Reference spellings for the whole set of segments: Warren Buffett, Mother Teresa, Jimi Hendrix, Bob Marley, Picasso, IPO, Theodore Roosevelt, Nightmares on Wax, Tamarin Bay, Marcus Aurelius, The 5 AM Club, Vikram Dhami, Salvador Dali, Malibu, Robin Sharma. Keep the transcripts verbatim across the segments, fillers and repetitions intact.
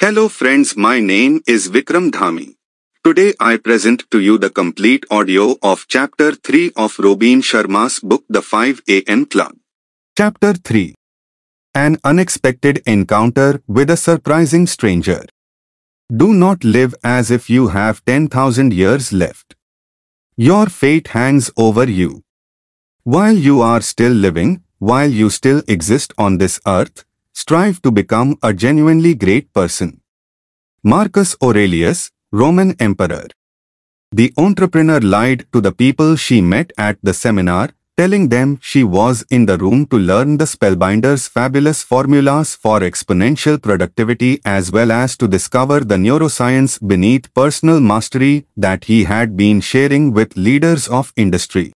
Hello friends, my name is Vikram Dhami. Today I present to you the complete audio of Chapter three of Robin Sharma's book The five A M Club. Chapter three. An Unexpected Encounter with a Surprising Stranger. Do not live as if you have ten thousand years left. Your fate hangs over you. While you are still living, while you still exist on this earth, strive to become a genuinely great person. Marcus Aurelius, Roman Emperor. The entrepreneur lied to the people she met at the seminar, telling them she was in the room to learn the spellbinder's fabulous formulas for exponential productivity as well as to discover the neuroscience beneath personal mastery that he had been sharing with leaders of industry.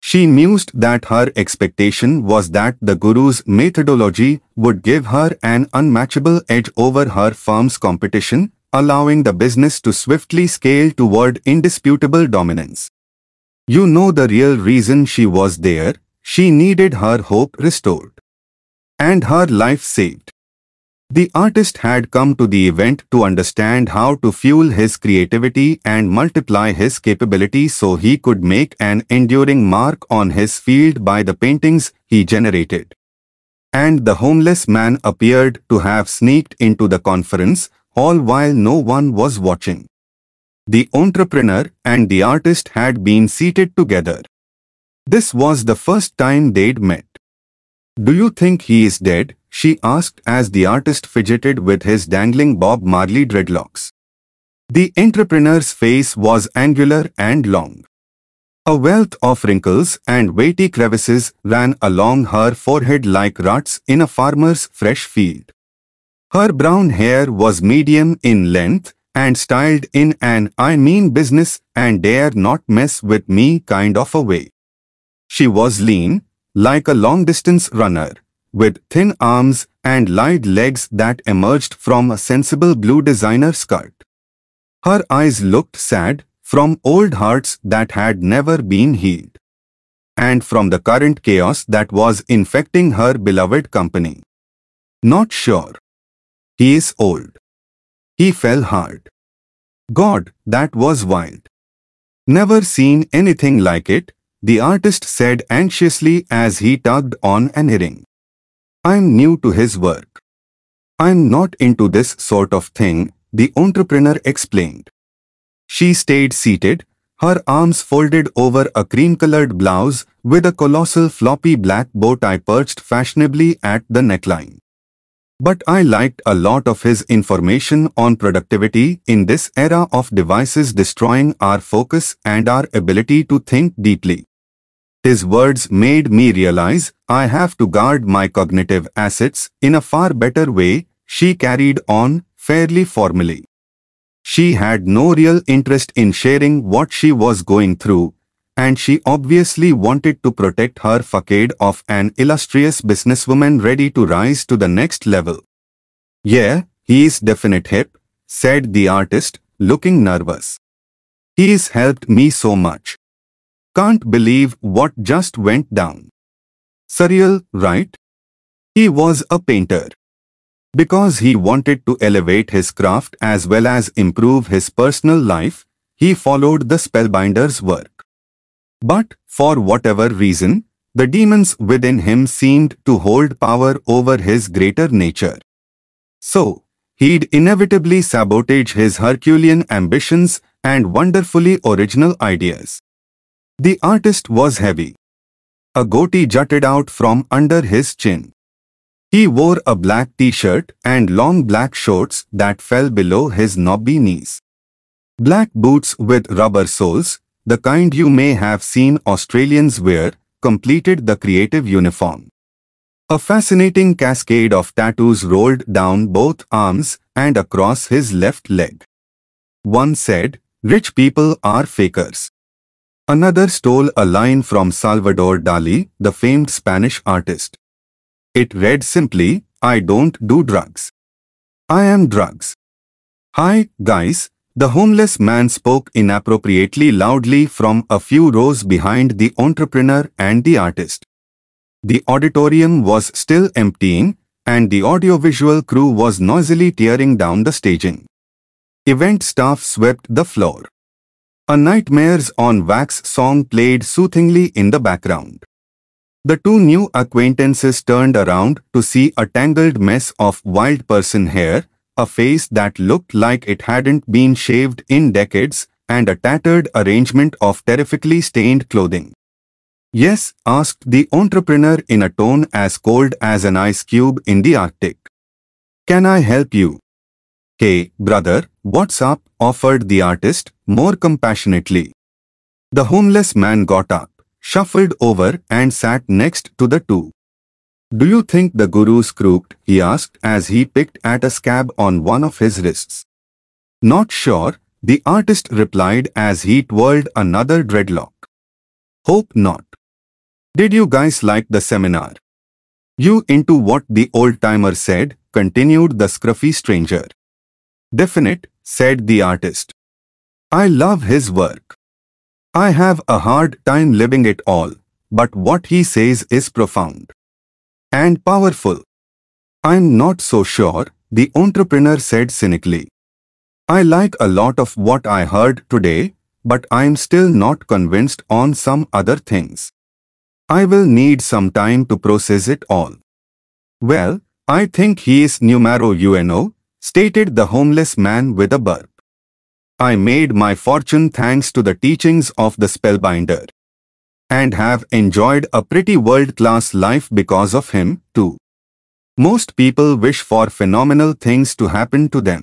She mused that her expectation was that the guru's methodology would give her an unmatchable edge over her firm's competition, allowing the business to swiftly scale toward indisputable dominance. You know the real reason she was there. She needed her hope restored and her life saved. The artist had come to the event to understand how to fuel his creativity and multiply his capability so he could make an enduring mark on his field by the paintings he generated. And the homeless man appeared to have sneaked into the conference, all while no one was watching. The entrepreneur and the artist had been seated together. This was the first time they'd met. "Do you think he is dead?" she asked as the artist fidgeted with his dangling Bob Marley dreadlocks. The entrepreneur's face was angular and long. A wealth of wrinkles and weighty crevices ran along her forehead like ruts in a farmer's fresh field. Her brown hair was medium in length and styled in an "I mean business and dare not mess with me" kind of a way. She was lean, like a long-distance runner, with thin arms and light legs that emerged from a sensible blue designer skirt. Her eyes looked sad, from old hearts that had never been healed, and from the current chaos that was infecting her beloved company. "Not sure. He is old. He fell hard. God, that was wild. Never seen anything like it," the artist said anxiously as he tugged on an earring. "I'm new to his work. I'm not into this sort of thing," the entrepreneur explained. She stayed seated, her arms folded over a cream-colored blouse with a colossal floppy black bow tie perched fashionably at the neckline. "But I liked a lot of his information on productivity in this era of devices destroying our focus and our ability to think deeply. His words made me realize I have to guard my cognitive assets in a far better way," she carried on, fairly formally. She had no real interest in sharing what she was going through, and she obviously wanted to protect her facade of an illustrious businesswoman ready to rise to the next level. "Yeah, he is definite hip," said the artist, looking nervous. "He's helped me so much. Can't believe what just went down. Surreal, right?" He was a painter. Because he wanted to elevate his craft as well as improve his personal life, he followed the spellbinder's work. But, for whatever reason, the demons within him seemed to hold power over his greater nature. So, he'd inevitably sabotage his Herculean ambitions and wonderfully original ideas. The artist was heavy. A goatee jutted out from under his chin. He wore a black t-shirt and long black shorts that fell below his knobby knees. Black boots with rubber soles, the kind you may have seen Australians wear, completed the creative uniform. A fascinating cascade of tattoos rolled down both arms and across his left leg. One said, "Rich people are fakers." Another stole a line from Salvador Dali, the famed Spanish artist. It read simply, "I don't do drugs. I am drugs." "Hi, guys," the homeless man spoke inappropriately loudly from a few rows behind the entrepreneur and the artist. The auditorium was still emptying, and the audiovisual crew was noisily tearing down the staging. Event staff swept the floor. A Nightmares on Wax song played soothingly in the background. The two new acquaintances turned around to see a tangled mess of wild person hair, a face that looked like it hadn't been shaved in decades, and a tattered arrangement of terrifically stained clothing. "Yes?" asked the entrepreneur in a tone as cold as an ice cube in the Arctic. "Can I help you?" "Hey, brother, what's up?" offered the artist, more compassionately. The homeless man got up, shuffled over, and sat next to the two. "Do you think the guru's crooked?" he asked as he picked at a scab on one of his wrists. "Not sure," the artist replied as he twirled another dreadlock. "Hope not. Did you guys like the seminar?" "You into what the old-timer said," continued the scruffy stranger. "Definite," said the artist. "I love his work. I have a hard time living it all, but what he says is profound. And powerful." "I'm not so sure," the entrepreneur said cynically. "I like a lot of what I heard today, but I'm still not convinced on some other things. I will need some time to process it all." "Well, I think he is numero uno," stated the homeless man with a burp. "I made my fortune thanks to the teachings of the spellbinder, and have enjoyed a pretty world-class life because of him, too. Most people wish for phenomenal things to happen to them.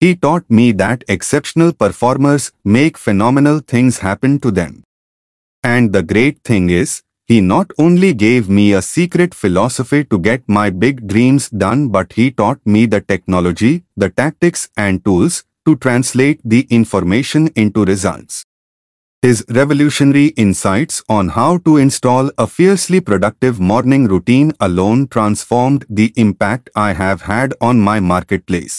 He taught me that exceptional performers make phenomenal things happen to them. And the great thing is, he not only gave me a secret philosophy to get my big dreams done, but he taught me the technology, the tactics and tools to translate the information into results. His revolutionary insights on how to install a fiercely productive morning routine alone transformed the impact I have had on my marketplace."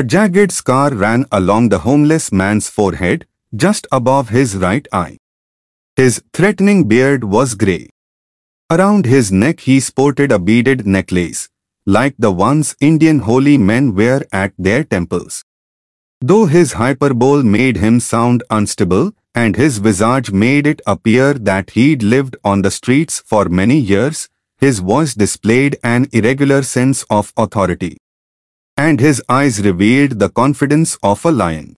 A jagged scar ran along the homeless man's forehead, just above his right eye. His threatening beard was grey. Around his neck he sported a beaded necklace, like the ones Indian holy men wear at their temples. Though his hyperbole made him sound unstable, and his visage made it appear that he'd lived on the streets for many years, his voice displayed an irregular sense of authority. And his eyes revealed the confidence of a lion.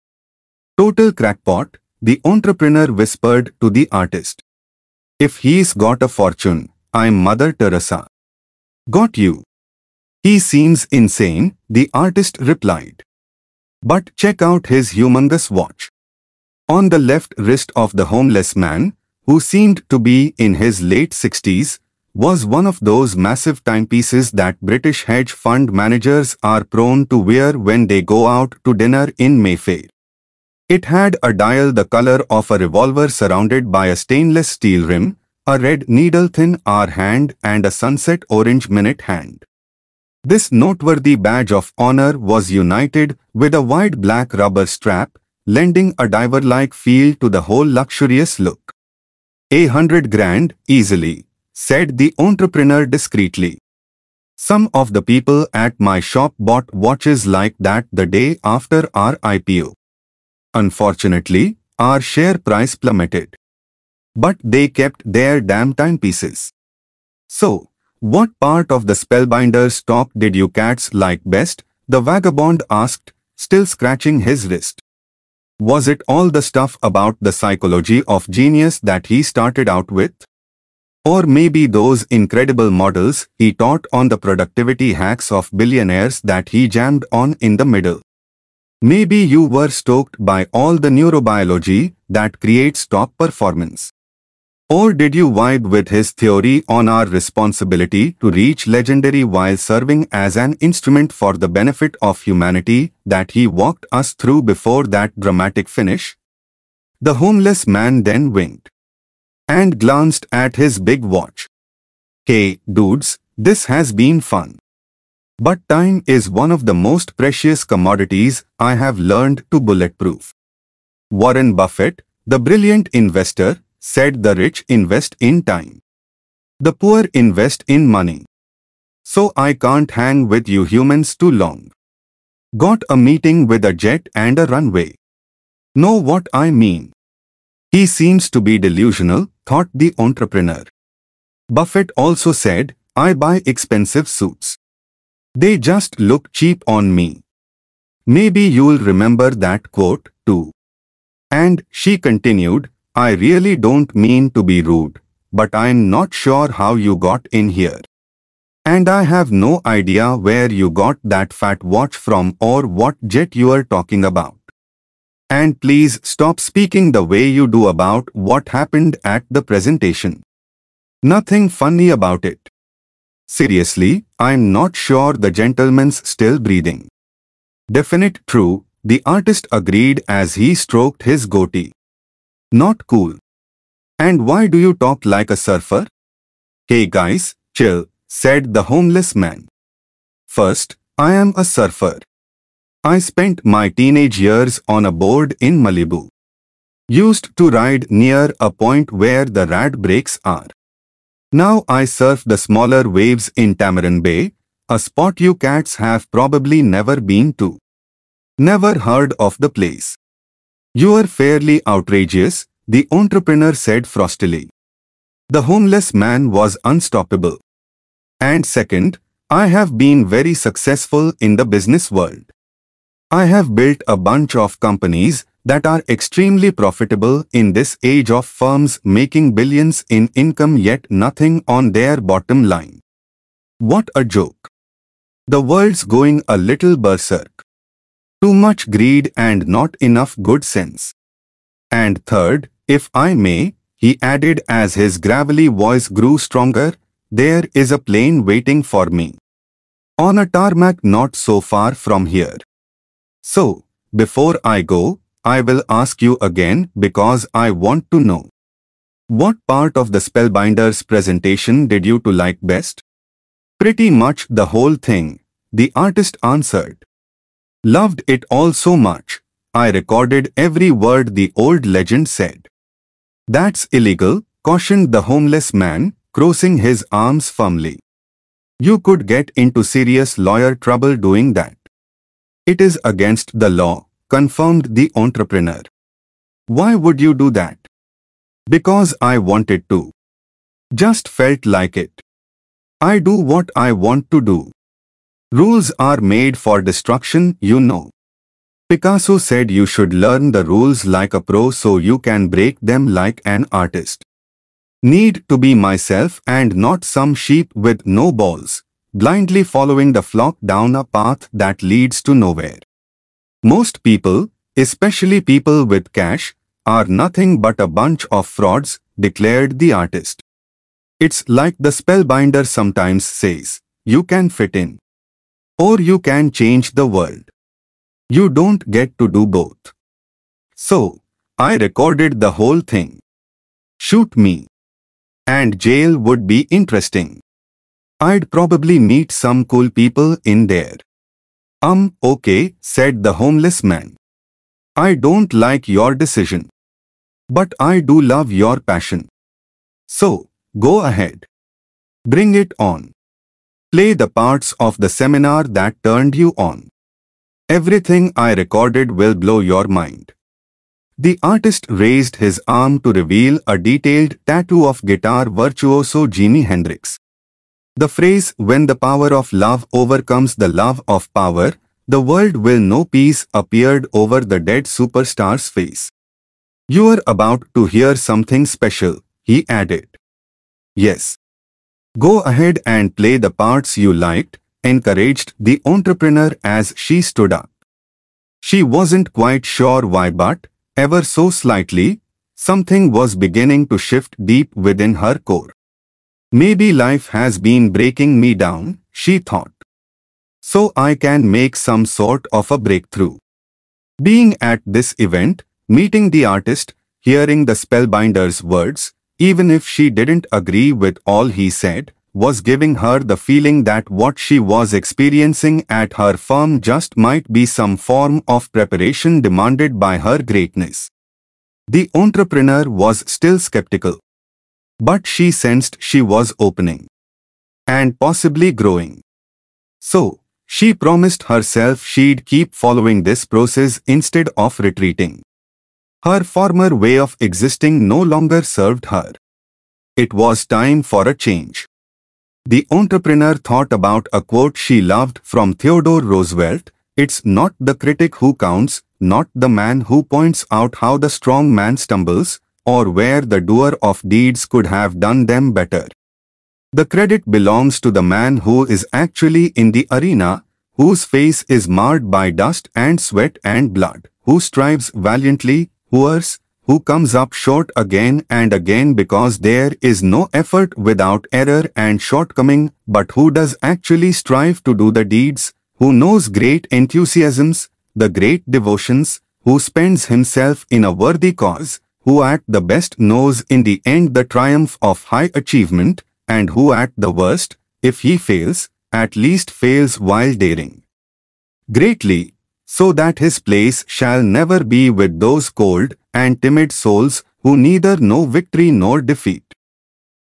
"Total crackpot," the entrepreneur whispered to the artist. "If he's got a fortune, I'm Mother Teresa." "Got you. He seems insane," the artist replied. "But check out his humongous watch." On the left wrist of the homeless man, who seemed to be in his late sixties, was one of those massive timepieces that British hedge fund managers are prone to wear when they go out to dinner in Mayfair. It had a dial the color of a revolver surrounded by a stainless steel rim, a red needle-thin hour hand and a sunset orange minute hand. This noteworthy badge of honor was united with a wide black rubber strap, lending a diver-like feel to the whole luxurious look. "A hundred grand, easily," said the entrepreneur discreetly. "Some of the people at my shop bought watches like that the day after our I P O. Unfortunately, our share price plummeted. But they kept their damn timepieces." "So, what part of the spellbinder's talk did you cats like best?" the vagabond asked, still scratching his wrist. "Was it all the stuff about the psychology of genius that he started out with? Or maybe those incredible models he taught on the productivity hacks of billionaires that he jammed on in the middle? Maybe you were stoked by all the neurobiology that creates top performance. Or did you vibe with his theory on our responsibility to reach legendary while serving as an instrument for the benefit of humanity that he walked us through before that dramatic finish?" The homeless man then winked and glanced at his big watch. "Hey, dudes, this has been fun. But time is one of the most precious commodities I have learned to bulletproof." "Warren Buffett, the brilliant investor, said the rich invest in time. The poor invest in money. so I can't hang with you humans too long. Got a meeting with a jet and a runway. Know what I mean? He seems to be delusional, thought the entrepreneur. Buffett also said, I buy expensive suits. They just look cheap on me. Maybe you'll remember that quote, too. And she continued, I really don't mean to be rude, but I'm not sure how you got in here. And I have no idea where you got that fat watch from or what jet you are talking about. And please stop speaking the way you do about what happened at the presentation. Nothing funny about it. Seriously, I'm not sure the gentleman's still breathing. Definite true, the artist agreed as he stroked his goatee. Not cool. And why do you talk like a surfer? Hey guys, chill, said the homeless man. First, I am a surfer. I spent my teenage years on a board in Malibu. Used to ride near a point where the rad breaks are. Now I surf the smaller waves in Tamarin Bay, a spot you cats have probably never been to. Never heard of the place. You're fairly outrageous, the entrepreneur said frostily. The homeless man was unstoppable. And second, I have been very successful in the business world. I have built a bunch of companies that are extremely profitable in this age of firms making billions in income yet nothing on their bottom line. What a joke. The world's going a little berserk. Too much greed and not enough good sense. And third, if I may, he added as his gravelly voice grew stronger, there is a plane waiting for me. On a tarmac not so far from here. So, before I go, I will ask you again because I want to know. What part of the Spellbinder's presentation did you two like best? Pretty much the whole thing, the artist answered. Loved it all so much, I recorded every word the old legend said. That's illegal, cautioned the homeless man, crossing his arms firmly. You could get into serious lawyer trouble doing that. It is against the law, confirmed the entrepreneur. Why would you do that? Because I wanted to. Just felt like it. I do what I want to do. Rules are made for destruction, you know. Picasso said you should learn the rules like a pro so you can break them like an artist. Need to be myself and not some sheep with no balls, blindly following the flock down a path that leads to nowhere. Most people, especially people with cash, are nothing but a bunch of frauds, declared the artist. It's like the Spellbinder sometimes says, you can fit in. Or you can change the world. You don't get to do both. So, I recorded the whole thing. Shoot me. And jail would be interesting. I'd probably meet some cool people in there. Um, okay, said the homeless man. I don't like your decision. But I do love your passion. So, go ahead. Bring it on. Play the parts of the seminar that turned you on. Everything I recorded will blow your mind. The artist raised his arm to reveal a detailed tattoo of guitar virtuoso Jimi Hendrix. The phrase, when the power of love overcomes the love of power, the world will know peace, appeared over the dead superstar's face. You're about to hear something special, he added. Yes. Go ahead and play the parts you liked, encouraged the entrepreneur as she stood up. She wasn't quite sure why, but, ever so slightly, something was beginning to shift deep within her core. Maybe life has been breaking me down, she thought. So I can make some sort of a breakthrough. Being at this event, meeting the artist, hearing the Spellbinder's words, even if she didn't agree with all he said, was giving her the feeling that what she was experiencing at her firm just might be some form of preparation demanded by her greatness. The entrepreneur was still skeptical. But she sensed she was opening. and possibly growing. So, she promised herself she'd keep following this process instead of retreating. Her former way of existing no longer served her. It was time for a change. The entrepreneur thought about a quote she loved from Theodore Roosevelt, "It's not the critic who counts, not the man who points out how the strong man stumbles, or where the doer of deeds could have done them better. The credit belongs to the man who is actually in the arena, whose face is marred by dust and sweat and blood, who strives valiantly, who errs, who comes up short again and again because there is no effort without error and shortcoming, but who does actually strive to do the deeds, who knows great enthusiasms, the great devotions, who spends himself in a worthy cause, who at the best knows in the end the triumph of high achievement, and who at the worst, if he fails, at least fails while daring greatly, so that his place shall never be with those cold and timid souls who neither know victory nor defeat."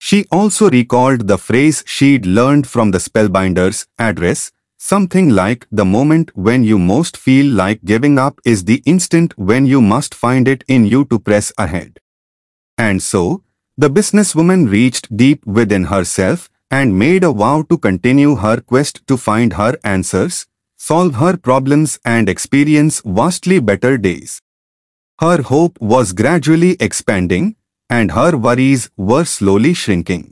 She also recalled the phrase she'd learned from the Spellbinder's address, something like, "The moment when you most feel like giving up is the instant when you must find it in you to press ahead." And so, the businesswoman reached deep within herself and made a vow to continue her quest to find her answers, solve her problems and experience vastly better days. Her hope was gradually expanding, and her worries were slowly shrinking.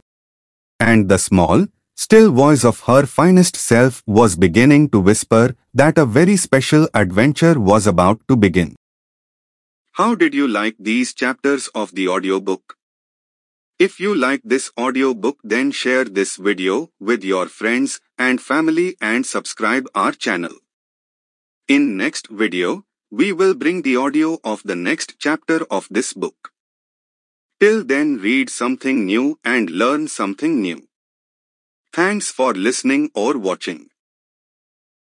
And the small, still voice of her finest self was beginning to whisper that a very special adventure was about to begin. How did you like these chapters of the audiobook? If you like this audiobook, then share this video with your friends and family and subscribe our channel. In next video, we will bring the audio of the next chapter of this book. Till then, read something new and learn something new. Thanks for listening or watching.